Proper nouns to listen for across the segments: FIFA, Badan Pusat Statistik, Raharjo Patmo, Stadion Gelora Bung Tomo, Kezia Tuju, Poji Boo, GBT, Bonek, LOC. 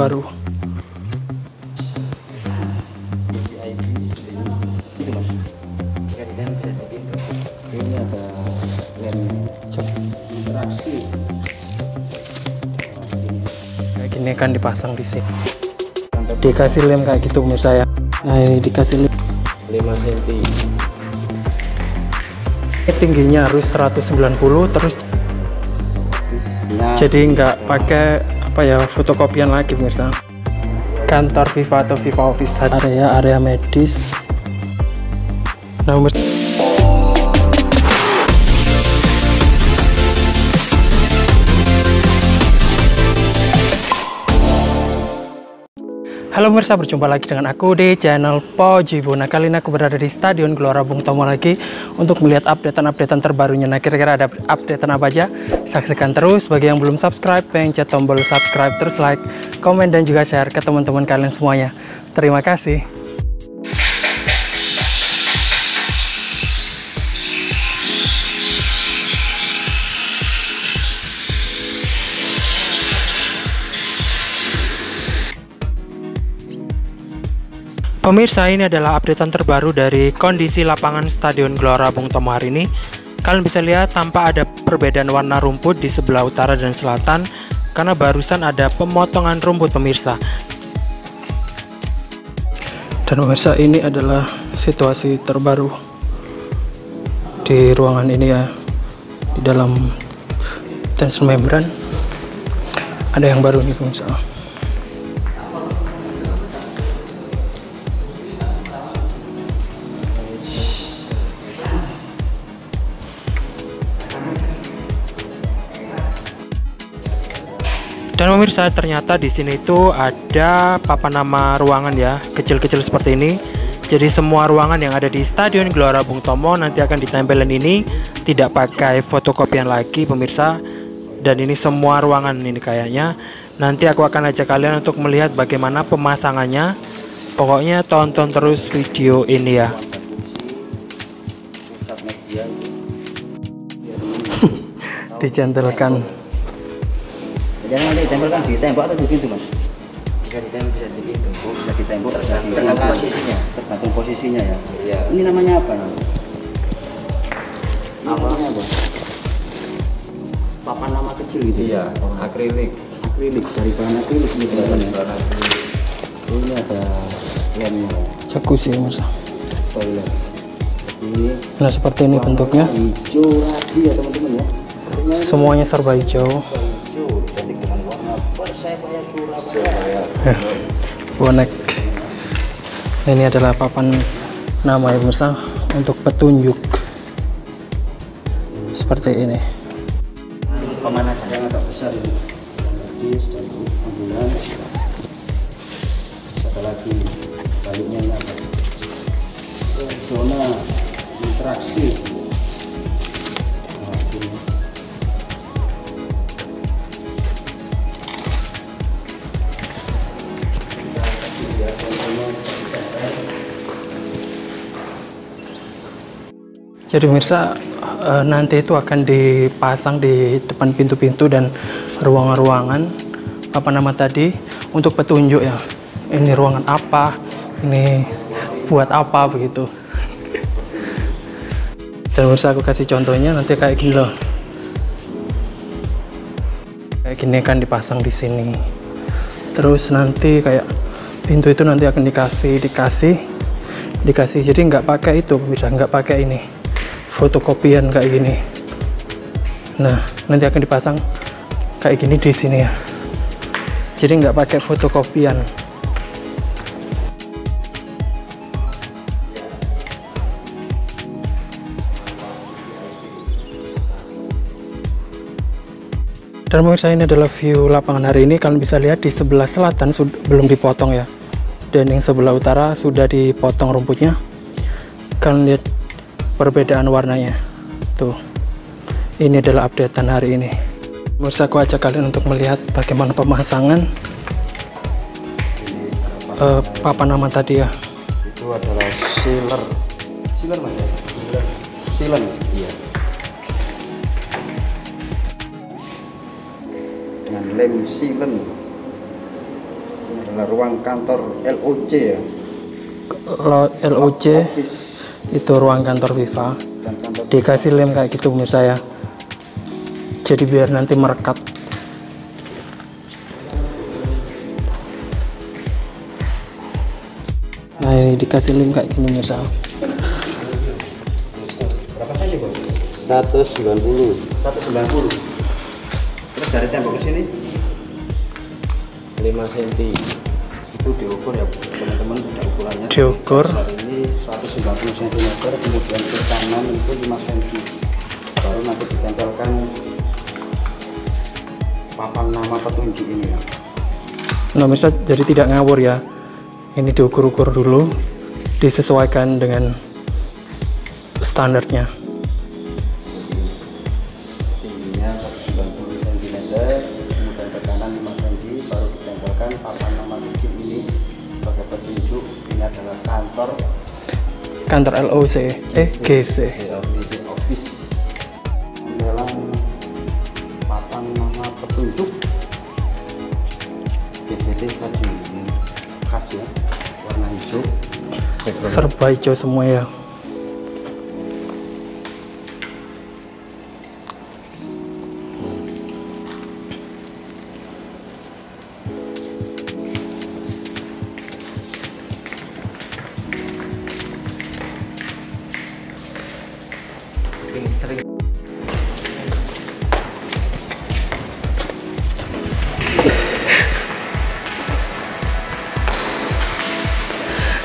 baru. Kayak gini kan dipasang di sini. Dikasih lem kayak gitu pemirsa ya. Nah ini dikasih lem 5 cm. Tingginya harus 190 terus. Nah, jadi nggak pakai apa ya fotokopian lagi pemirsa. Kantor FIFA atau FIFA Office. Area medis. Nah, halo pemirsa, berjumpa lagi dengan aku di channel Poji Boo. Nah, kali ini aku berada di Stadion Gelora Bung Tomo lagi untuk melihat updatean terbarunya. Nah, kira-kira ada updatean apa aja? Saksikan terus. Bagi yang belum subscribe, pencet tombol subscribe, terus like, komen, dan juga share ke teman-teman kalian semuanya. Terima kasih. Pemirsa, ini adalah updatean terbaru dari kondisi lapangan Stadion Gelora Bung Tomo hari ini. Kalian bisa lihat tanpa ada perbedaan warna rumput di sebelah utara dan selatan karena barusan ada pemotongan rumput pemirsa. Dan pemirsa, ini adalah situasi terbaru di ruangan ini ya. Di dalam tensor membran ada yang baru nih pemirsa. Dan pemirsa, ternyata di sini itu ada papan nama ruangan ya, kecil-kecil seperti ini. Jadi semua ruangan yang ada di Stadion Gelora Bung Tomo nanti akan ditempelin ini, tidak pakai fotokopian lagi pemirsa. Dan ini semua ruangan ini kayaknya. Nanti aku akan ajak kalian untuk melihat bagaimana pemasangannya. Pokoknya tonton terus video ini ya. Dicantelkan. Jangan ditempelkan di tembok atau di pintu, Mas? Bisa ditempel, bisa di pintu. Oh, bisa ditembok, tergantung posisinya. Tergantung posisinya ya. Iya. Ini namanya apa? Namanya apa? Papan nama kecil gitu. Iya, akrilik. Akrilik dari bahan akrilik ini bahannya. Ini ada lemnya. Jacuzzi, Mas. Toilet. Ini. Nah, seperti ini bentuknya. Hijau lagi ya, teman-teman ya. Semuanya serba hijau. Bonek. Ini adalah papan nama yang besar untuk petunjuk seperti ini. Pemanasan yang agak besar ini. Satu lagi baliknya apa? Zona interaksi. Jadi pemirsa, nanti itu akan dipasang di depan pintu-pintu dan ruangan-ruangan apa nama tadi untuk petunjuk ya. Ini ruangan apa, ini buat apa begitu. Dan pemirsa, aku kasih contohnya nanti kayak gini loh. Kayak gini kan dipasang di sini. Terus nanti kayak pintu itu nanti akan dikasih. Jadi nggak pakai itu pemirsa, nggak pakai ini. Fotokopian kayak gini. Nah, nanti akan dipasang kayak gini di sini ya. Jadi nggak pakai fotokopian. Dan pemirsa, ini adalah view lapangan hari ini. Kalian bisa lihat di sebelah selatan belum dipotong ya. Dan yang sebelah utara sudah dipotong rumputnya. Kalian lihat perbedaan warnanya tuh. Ini adalah updatean hari ini. Bisa aku ajak kalian untuk melihat bagaimana pemasangan papan nama tadi ya. Itu adalah sealer. Sealer Mas ya? Sealer. Iya. Dengan lem sealer. adalah ruang kantor LOC ya. LOC itu ruang kantor FIFA. Dikasih lem kayak gitu pemirsa ya. Jadi biar nanti merekat. Nah, ini dikasih lem kayak gini pemirsa. 190. Terus dari tembok ke sini 5 cm. Itu diukur ya teman-teman, sudah ukurannya. Diukur. Dari ini 190 cm, kemudian ke kanan itu 5 cm. Baru nanti ditempelkan papan nama petunjuk ini ya. Nah, misal jadi tidak ngawur ya. Ini diukur-ukur dulu, disesuaikan dengan standarnya. Tingginya 190 cm, kemudian ke kanan 5 cm, baru ditempelkan papan nama petunjuk ini sebagai petunjuk. Ini adalah kantor LOC, GC. Office. Adalah papan nama petunjuk GBT tadi khas ya, warna hijau. Serba hijau semua ya.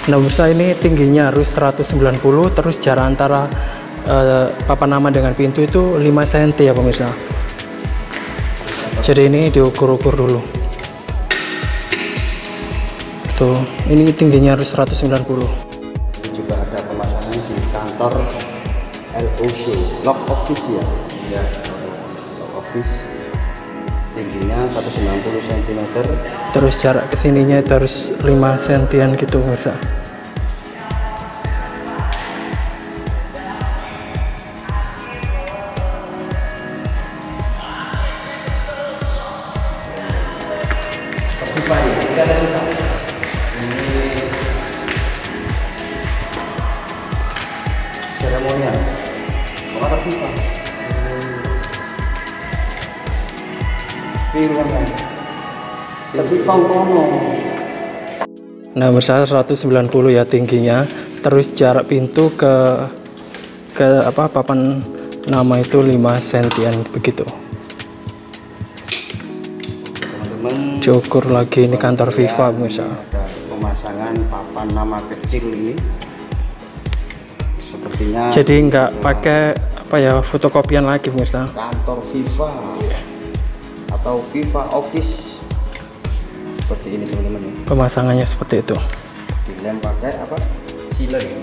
Nah pemirsa, ini tingginya harus 190, terus jarak antara papan nama dengan pintu itu 5 cm ya pemirsa. Jadi ini diukur-ukur dulu. Tuh, ini tingginya harus 190. Ini juga ada pemasangan di kantor LOC, LOC office ya. Ya, LOC office. Tingginya 190 cm. Terus jarak kesininya itu harus 5 cm gitu pemirsa. Ini seremonial. Apa FIFA? Nah pemirsa, 190 ya tingginya, terus jarak pintu ke apa papan nama itu 5 cm begitu. Teman-teman, diukur lagi ini kantor FIFA pemirsa. Pemasangan papan nama kecil ini. Sepertinya jadi nggak pakai apa ya, fotokopian lagi pemirsa. Kantor FIFA atau FIFA office seperti ini teman-teman ya. Pemasangannya seperti itu. Dilem pakai apa?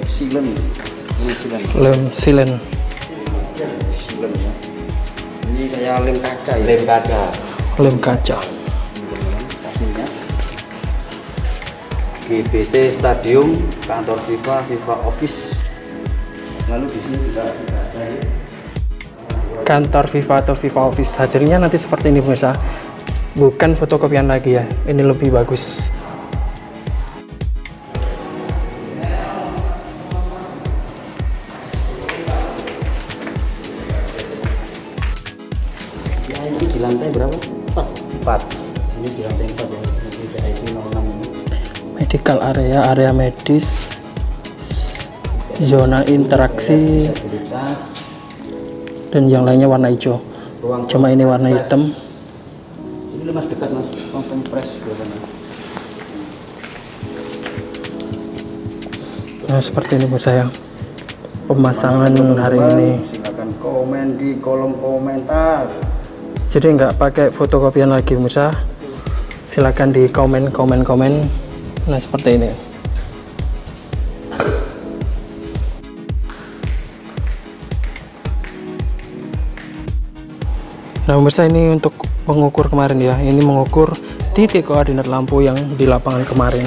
Silen. Ini kayak lem kaca ya. Lem kaca. Kasihnya. GBT Stadion Kantor FIFA Office. Lalu di sini juga ada ya. Kantor FIFA atau FIFA Office, hasilnya nanti seperti ini pemirsa, bukan fotokopian lagi ya, ini lebih bagus. Ya, ini di lantai berapa? 4. Ini di lantai 4 ya, ini di IP 06 ini. Medical area, area medis, zona interaksi. Dan yang lainnya warna hijau. Ruang cuma ini warna press. Hitam. Ini mas dekat mas, ruang pempres biasanya. Nah seperti ini buat saya pemasangan hari ini. Silakan komen di kolom komentar. Jadi nggak pakai fotokopian lagi pemirsa. Silakan di komen. Nah seperti ini. Nah pemirsa, ini untuk pengukur kemarin ya, ini mengukur titik koordinat lampu yang di lapangan kemarin.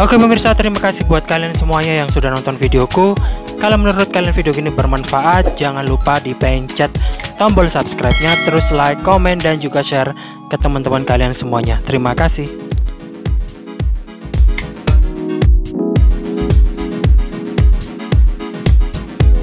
Oke pemirsa, terima kasih buat kalian semuanya yang sudah nonton videoku. Kalau menurut kalian video ini bermanfaat, jangan lupa dipencet tombol subscribe-nya, terus like, komen, dan juga share ke teman-teman kalian semuanya. Terima kasih.